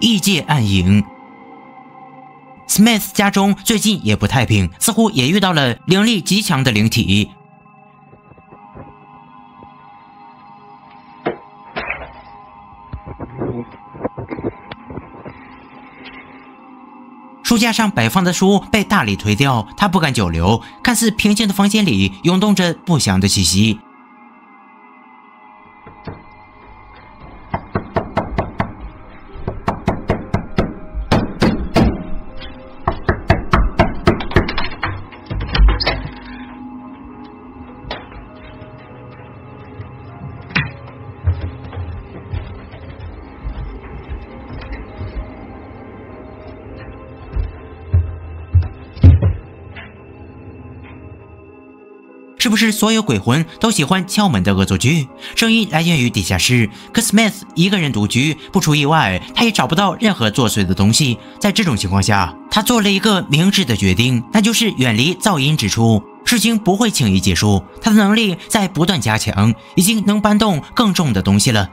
异界暗影。 Smith 家中最近也不太平，似乎也遇到了灵力极强的灵体。书架上摆放的书被大力推掉，他不敢久留。看似平静的房间里涌动着不祥的气息。 是不是所有鬼魂都喜欢敲门的恶作剧？声音来源于地下室，可 Smith 一个人独居，不出意外，他也找不到任何作祟的东西。在这种情况下，他做了一个明智的决定，那就是远离噪音之处。事情不会轻易结束，他的能力在不断加强，已经能搬动更重的东西了。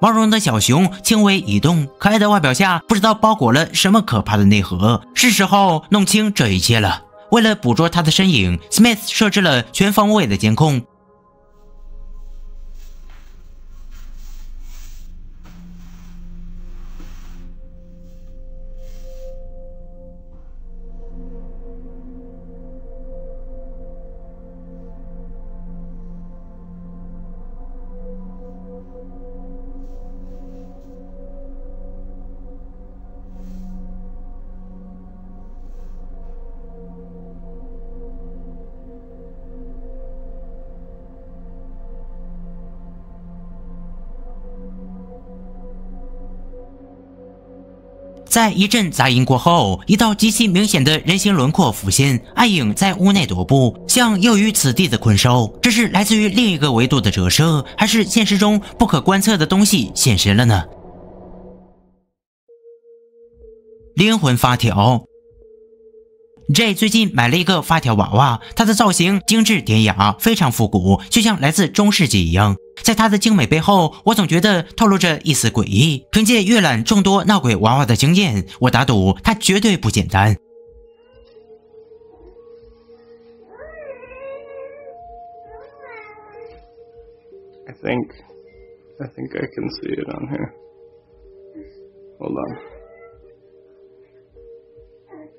毛茸的小熊轻微移动，可爱的外表下不知道包裹了什么可怕的内核。是时候弄清这一切了。为了捕捉它的身影 ，Smith 设置了全方位的监控。在一阵杂音过后，一道极其明显的人形轮廓浮现，暗影在屋内踱步，像囿于此地的困兽。这是来自于另一个维度的折射，还是现实中不可观测的东西现身了呢？灵魂发条。 J 最近买了一个发条娃娃，它的造型精致典雅，非常复古，就像来自中世纪一样。 在它的精美背后，我总觉得透露着一丝诡异。凭借阅览众多闹鬼娃娃的经验，我打赌它绝对不简单。I think I can see it on here. Hold on.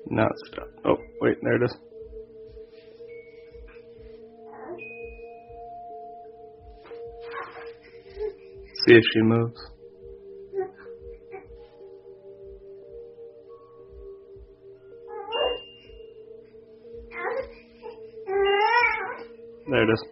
Not stop. Oh, wait, there it is. See if she moves. There it is.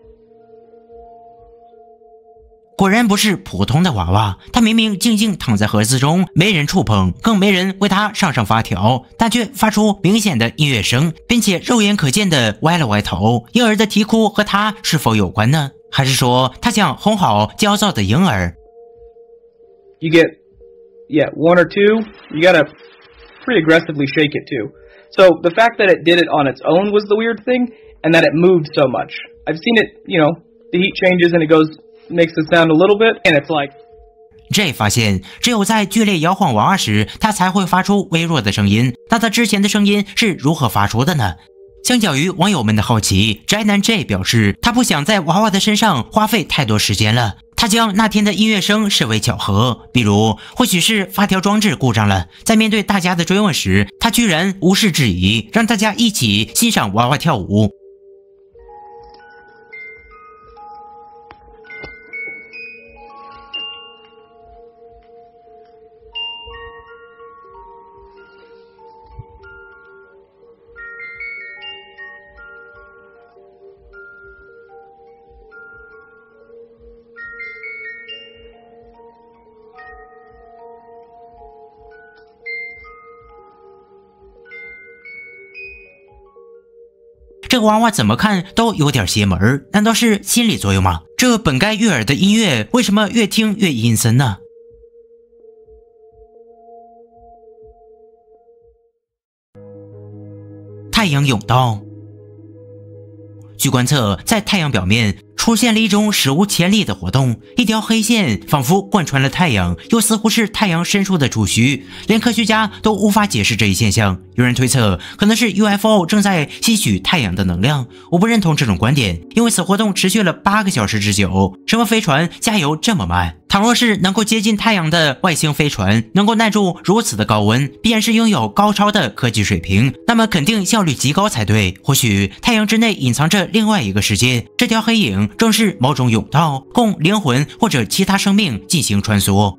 果然不是普通的娃娃，它明明静静躺在盒子中，没人触碰，更没人为它上发条，但却发出明显的音乐声，并且肉眼可见的歪了歪头。婴儿的啼哭和它是否有关呢？还是说它想哄好焦躁的婴儿？ You get, yeah, one or two. You gotta pretty aggressively shake it too. So the fact that it did it on its own was the weird thing, and that it moved so much. I've seen it, you know, the heat changes and it goes, makes the sound a little bit, and it's like. J 发现，只有在剧烈摇晃娃娃时，它才会发出微弱的声音。那它之前的声音是如何发出的呢？ 相较于网友们的好奇，宅男 J 表示，他不想在娃娃的身上花费太多时间了。他将那天的音乐声视为巧合，比如或许是发条装置故障了。在面对大家的追问时，他居然无视质疑，让大家一起欣赏娃娃跳舞。 这个娃娃怎么看都有点邪门，难道是心理作用吗？这本该悦耳的音乐，为什么越听越阴森呢？太阳涌动。据观测，在太阳表面出现了一种史无前例的活动，一条黑线仿佛贯穿了太阳，又似乎是太阳深处的触须，连科学家都无法解释这一现象。有人推测，可能是 UFO 正在吸取太阳的能量。我不认同这种观点，因为此活动持续了8个小时之久。什么飞船加油这么慢？倘若是能够接近太阳的外星飞船能够耐住如此的高温，必然是拥有高超的科技水平，那么肯定效率极高才对。或许太阳之内隐藏着另外一个世界，这条黑影正是某种甬道，供灵魂或者其他生命进行穿梭。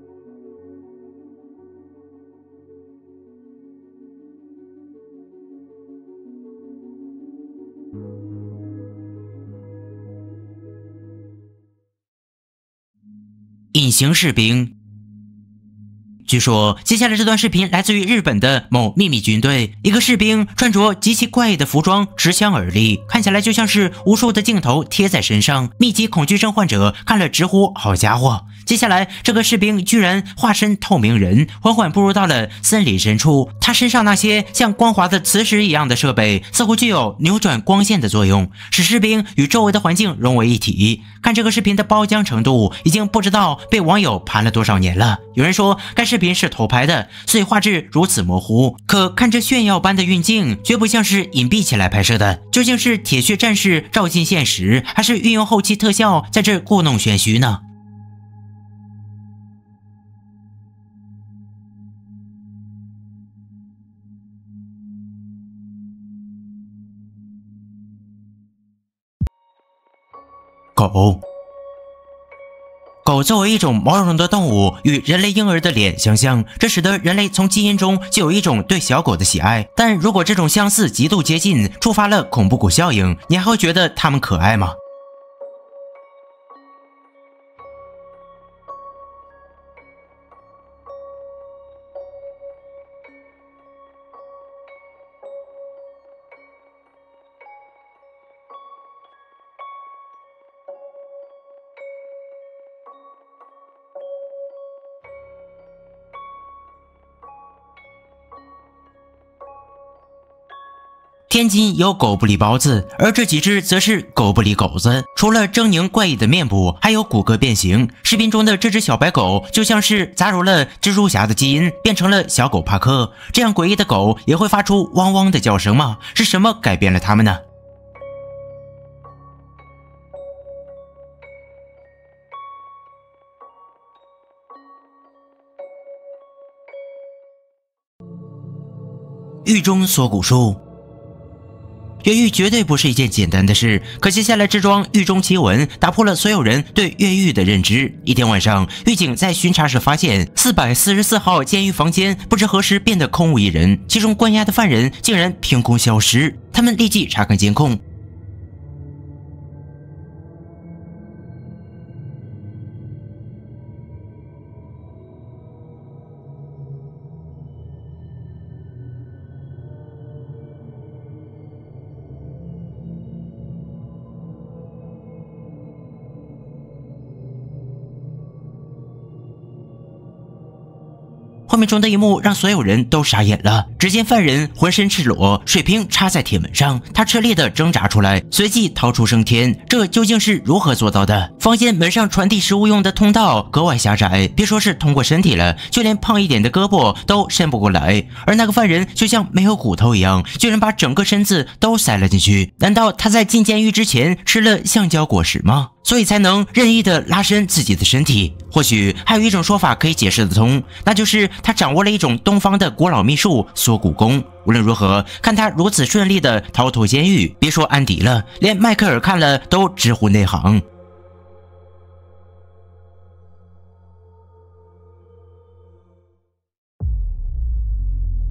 隐形士兵。据说，接下来这段视频来自于日本的某秘密军队，一个士兵穿着极其怪异的服装持枪而立，看起来就像是无数的镜头贴在身上。密集恐惧症患者看了直呼好家伙！接下来，这个士兵居然化身透明人，缓缓步入到了森林深处。他身上那些像光滑的磁石一样的设备，似乎具有扭转光线的作用，使士兵与周围的环境融为一体。看这个视频的包浆程度，已经不知道被网友盘了多少年了。有人说，该视频是偷拍的，所以画质如此模糊。可看这炫耀般的运镜，绝不像是隐蔽起来拍摄的。究竟是铁血战士照进现实，还是运用后期特效在这故弄玄虚呢？狗作为一种毛茸茸的动物，与人类婴儿的脸相像，这使得人类从基因中就有一种对小狗的喜爱。但如果这种相似极度接近，触发了恐怖谷效应，你还会觉得它们可爱吗？天津有狗不理包子，而这几只则是狗不理狗子。除了狰狞怪异的面部，还有骨骼变形。视频中的这只小白狗就像是杂糅了蜘蛛侠的基因，变成了小狗帕克。这样诡异的狗也会发出汪汪的叫声吗？是什么改变了它们呢？狱中缩骨术。越狱绝对不是一件简单的事，可接下来这桩狱中奇闻打破了所有人对越狱的认知。一天晚上，狱警在巡查时发现444号监狱房间不知何时变得空无一人，其中关押的犯人竟然凭空消失。他们立即查看监控。画面中的一幕让所有人都傻眼了，只见犯人浑身赤裸，水瓶插在铁门上，他吃力地挣扎出来，随即逃出升天。这究竟是如何做到的？房间门上传递食物用的通道格外狭窄，别说是通过身体了，就连胖一点的胳膊都伸不过来。而那个犯人就像没有骨头一样，居然把整个身子都塞了进去。难道他在进监狱之前吃了橡胶果实吗？所以才能任意地拉伸自己的身体。或许还有一种说法可以解释得通，那就是他掌握了一种东方的古老秘术——缩骨功。无论如何，看他如此顺利地逃脱监狱，别说安迪了，连迈克尔看了都直呼内行。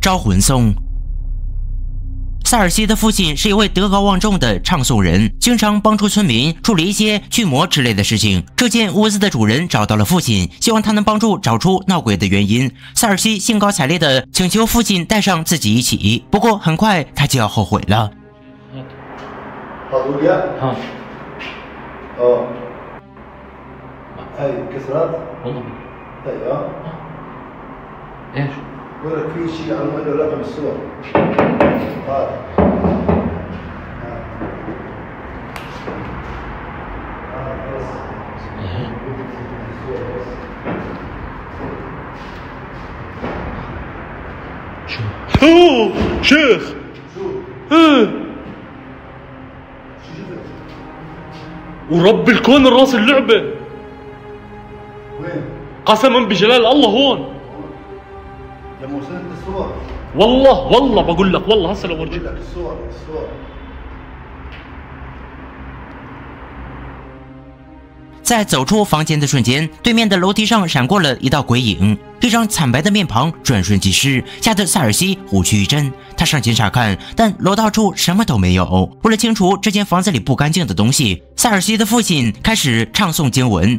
招魂颂。萨尔西的父亲是一位德高望重的唱诵人，经常帮助村民处理一些驱魔之类的事情。这间屋子的主人找到了父亲，希望他能帮助找出闹鬼的原因。萨尔西兴高采烈地请求父亲带上自己一起，不过很快他就要后悔了。يقول لك في شيء عن هذا رقم الصور هذا شيخ ايه ورب الكون الراس اللعبه قسما بجلال الله هون لما وصلت الصور والله والله بقول لك والله هسه لو اورجيك الصور الصور在走出房间的瞬间，对面的楼梯上闪过了一道鬼影，一张惨白的面庞转瞬即逝，吓得塞尔西虎躯一震。他上前查看，但楼道处什么都没有。为了清除这间房子里不干净的东西，塞尔西的父亲开始唱诵经文。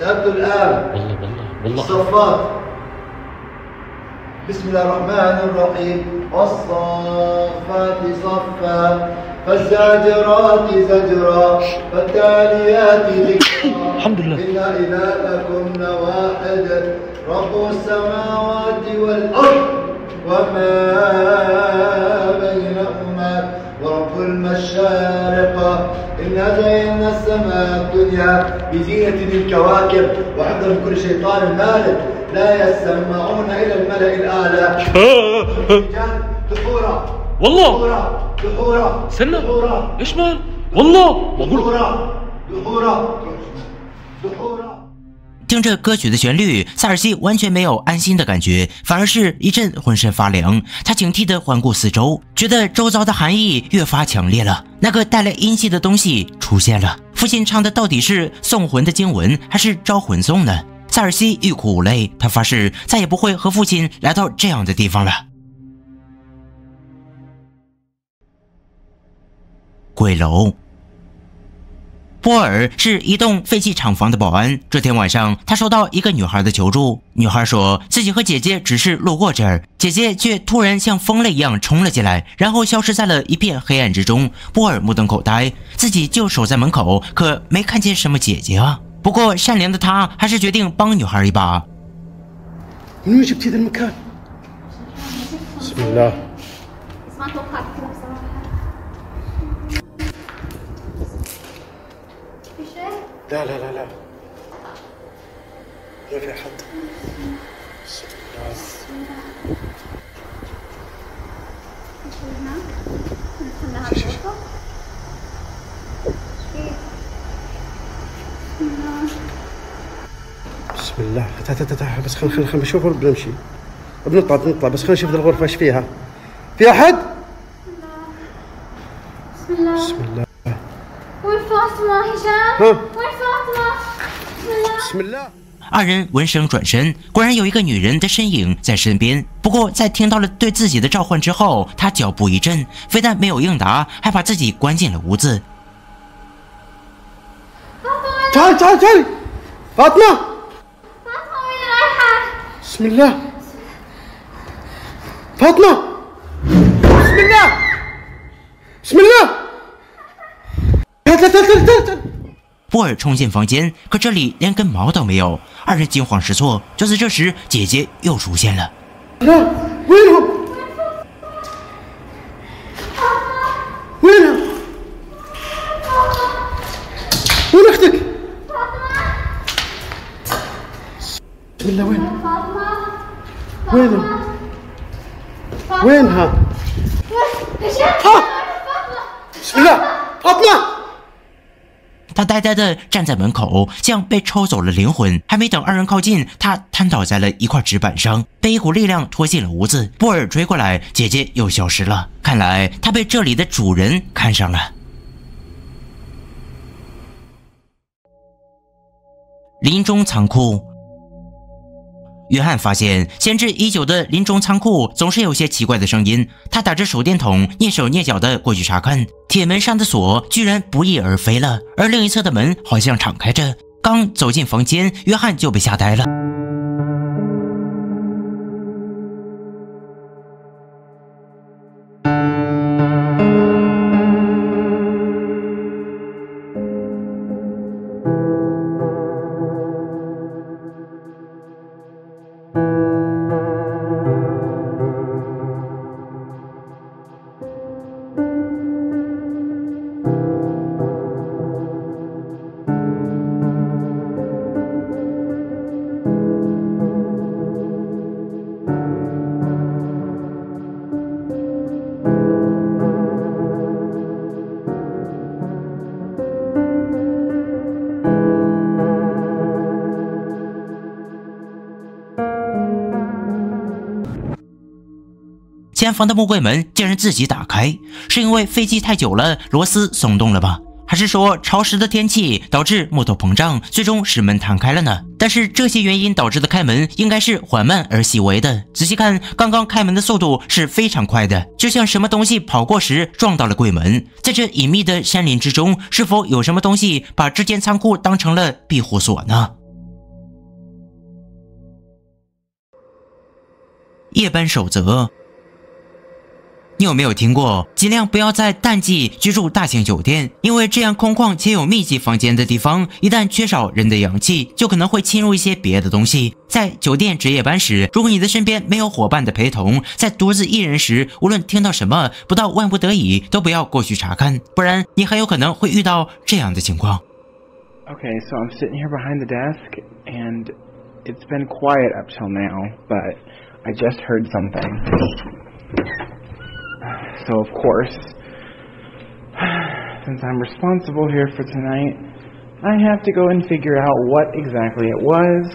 سأبدو الآن والله والله الصفات بسم الله الرحمن الرحيم والصافات صفا فالزاجرات زجرا فالتاليات ذكرا الحمد لله إن إلهكم لواحد رب السماوات والأرض وما بينهما ورب المشارق إنا زينا السماء الدنيا بزينة الكواكب وحفظا كل شيطان مالك لا يسمعون إلى الملأ الأعلى رجال دحورا والله دحورا دحورا سنة دحورا إيش مال والله دحورا دحورا دحورا听着歌曲的旋律，塞尔西完全没有安心的感觉，反而是一阵浑身发凉。他警惕地环顾四周，觉得周遭的寒意越发强烈了。那个带来阴气的东西出现了。父亲唱的到底是送魂的经文，还是招魂颂呢？塞尔西欲哭无泪，他发誓再也不会和父亲来到这样的地方了。鬼楼。波尔是一栋废弃厂房的保安。这天晚上，他收到一个女孩的求助。女孩说自己和姐姐只是路过这儿，姐姐却突然像疯了一样冲了进来，然后消失在了一片黑暗之中。波尔目瞪口呆，自己就守在门口，可没看见什么姐姐啊。不过善良的他还是决定帮女孩一把。لا لا لا لا ما في حد بسم الله بسم الله بسم الله تعال تعال تعال بس خل نشوف بنمشي بنطلع بس خلينا نشوف الغرفة ايش فيها في أحد؟ بسم الله بسم الله وين فاطمة هشام؟二人闻声转身，果然有一个女人的身影在身边。不过，在听到了对自己的召唤之后，她脚步一震，非但没有应答，还把自己关进了屋子。波尔冲进房间，可这里连根毛都没有，二人惊慌失措。就是这时，姐姐又出现了。他呆呆地站在门口，像被抽走了灵魂。还没等二人靠近，他瘫倒在了一块纸板上，被一股力量拖进了屋子。波尔追过来，姐姐又消失了。看来他被这里的主人看上了。林中仓库。约翰发现闲置已久的林中仓库总是有些奇怪的声音，他打着手电筒，蹑手蹑脚地过去查看，铁门上的锁居然不翼而飞了，而另一侧的门好像敞开着。刚走进房间，约翰就被吓呆了。前方的木柜门竟然自己打开，是因为飞机太久了，螺丝松动了吧？还是说潮湿的天气导致木头膨胀，最终使门弹开了呢？但是这些原因导致的开门应该是缓慢而细微的。仔细看，刚刚开门的速度是非常快的，就像什么东西跑过时撞到了柜门。在这隐秘的山林之中，是否有什么东西把这间仓库当成了庇护所呢？ 夜班守则，你有没有听过？尽量不要在淡季居住大型酒店，因为这样空旷且有密集房间的地方，一旦缺少人的阳气，就可能会侵入一些别的东西。在酒店值夜班时，如果你的身边没有伙伴的陪同，在独自一人时，无论听到什么，不到万不得已都不要过去查看，不然你很有可能会遇到这样的情况。Okay, so I'm sitting here behind the desk, and it's been quiet up till now, but I just heard something. So of course, since I'm responsible here for tonight, I have to go and figure out what exactly it was.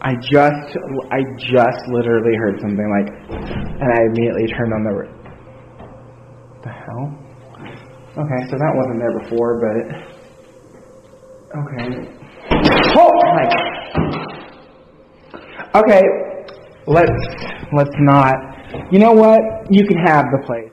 I just literally heard something like, and I immediately turned on the. What the hell? Okay, so that wasn't there before, but okay. Oh my God. Okay. Let's not. You know what? You can have the place.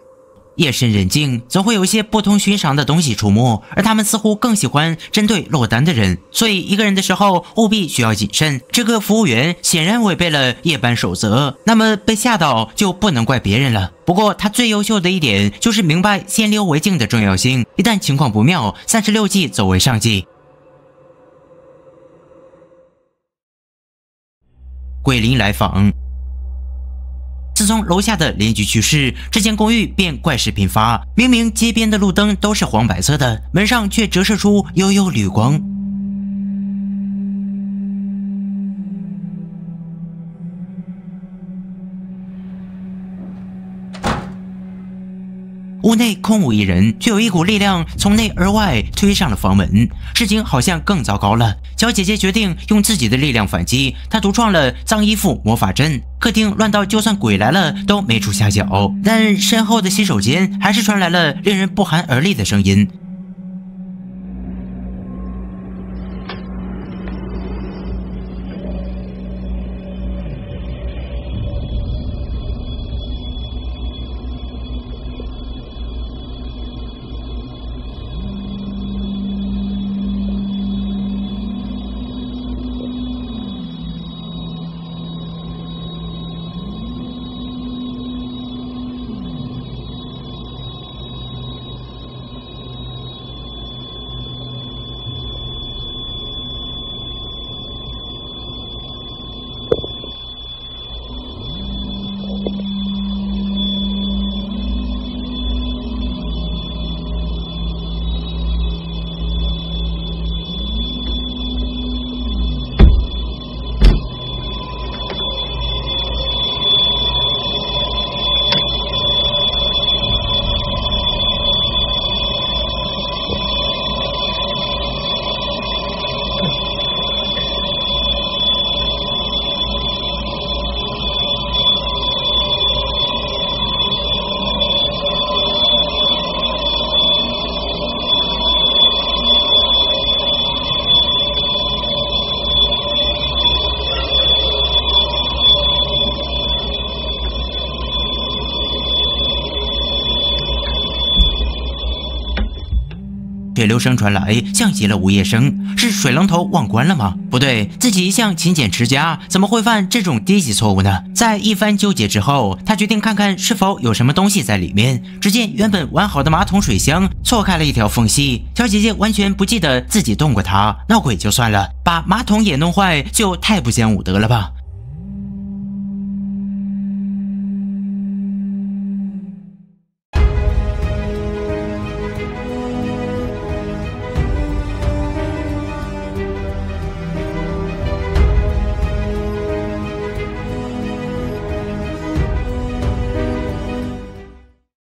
夜深人静，总会有一些不同寻常的东西出没，而他们似乎更喜欢针对落单的人。所以一个人的时候务必需要谨慎。这个服务员显然违背了夜班守则，那么被吓到就不能怪别人了。不过他最优秀的一点就是明白先溜为敬的重要性。一旦情况不妙，36计走为上计。鬼灵来访。 自从楼下的邻居去世，这间公寓便怪事频发。明明街边的路灯都是黄白色的，门上却折射出幽幽绿光。屋内空无一人，却有一股力量从内而外推上了房门。事情好像更糟糕了。小姐姐决定用自己的力量反击，她独创了脏衣服魔法阵。 客厅乱到就算鬼来了都没处下脚，但身后的洗手间还是传来了令人不寒而栗的声音。水流声传来，像极了午夜声。是水龙头忘关了吗？不对，自己一向勤俭持家，怎么会犯这种低级错误呢？在一番纠结之后，他决定看看是否有什么东西在里面。只见原本完好的马桶水箱错开了一条缝隙。小姐姐完全不记得自己动过它，闹鬼就算了，把马桶也弄坏就太不讲武德了吧？